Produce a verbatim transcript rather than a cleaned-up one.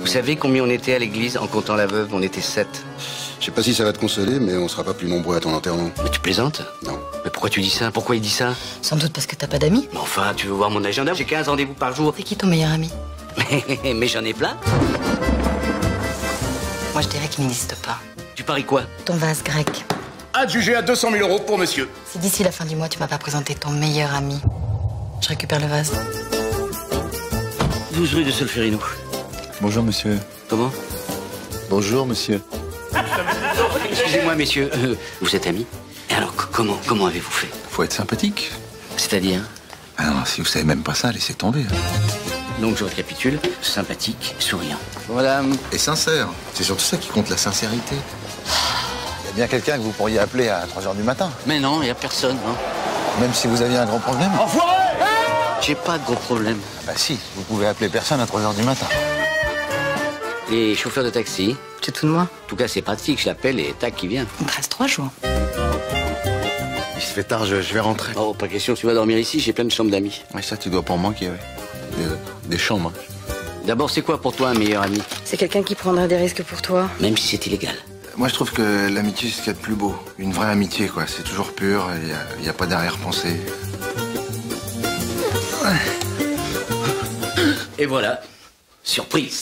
Vous savez combien on était à l'église en comptant la veuve? On était sept. Je sais pas si ça va te consoler, mais on sera pas plus nombreux à ton enterrement. Mais tu plaisantes? Non. Mais pourquoi tu dis ça? Pourquoi il dit ça? Sans doute parce que t'as pas d'amis. Mais enfin, tu veux voir mon agenda? J'ai quinze rendez-vous par jour. C'est qui ton meilleur ami? Mais, mais j'en ai plein. Moi, je dirais qu'il n'existe pas. Tu paries quoi? Ton vase grec. Adjugé à deux cent mille euros pour monsieur. Si d'ici la fin du mois, tu m'as pas présenté ton meilleur ami, je récupère le vase. douze rue de Solferino. Bonjour, monsieur. Comment? Bonjour, monsieur. Excusez-moi, messieurs, euh, vous êtes amis? Et alors, comment, comment avez-vous fait? Faut être sympathique. C'est-à-dire? Ah non, si vous savez même pas ça, laissez tomber. Donc, je récapitule, sympathique, souriant. Voilà. Et sincère. C'est surtout ça qui compte, la sincérité. Il y a bien quelqu'un que vous pourriez appeler à trois heures du matin. Mais non, il n'y a personne, non. Même si vous aviez un grand problème. Enfoiré! J'ai pas de gros problème. Ah bah si, vous pouvez appeler personne à trois heures du matin. Les chauffeurs de taxi. C'est tout de moi. En tout cas, c'est pratique, je l'appelle et tac, il vient. Il me reste trois jours. Il se fait tard, je, je vais rentrer. Oh, pas question, tu vas dormir ici, j'ai plein de chambres d'amis. Mais ça, tu dois pas en manquer, ouais. Des, des chambres. Hein. D'abord, c'est quoi pour toi un meilleur ami? C'est quelqu'un qui prendrait des risques pour toi. Même si c'est illégal. Moi, je trouve que l'amitié, c'est ce qu'il y a de plus beau. Une vraie amitié, quoi. C'est toujours pur, il n'y a, a pas d'arrière-pensée. Et voilà, surprise.